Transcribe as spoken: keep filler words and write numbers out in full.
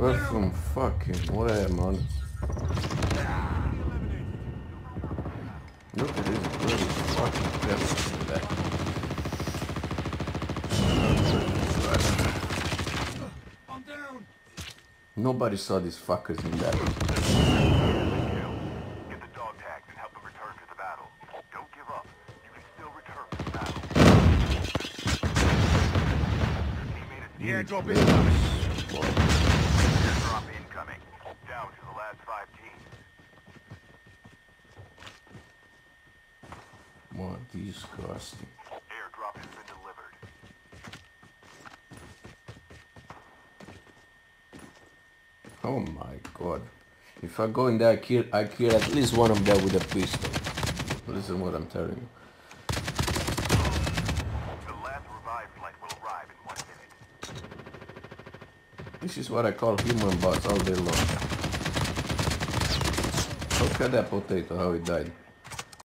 That's some fucking lad, man. Look at this bloody fucking best in the back. I'm down. Nobody saw these fuckers in that. Get the dog tags and help them return to the battle. Don't give up. You can still return to the battle. Your teammate is the airdrop is coming. Airdrop incoming. Down to the last five teams. What disgusting. Airdrop has been delivered. Oh my god. If I go in there, I kill, I kill at least one of them with a pistol. Listen what I'm telling you. The last revive flight will arrive in one minute. This is what I call human bots all day long. Look at that potato, how it died.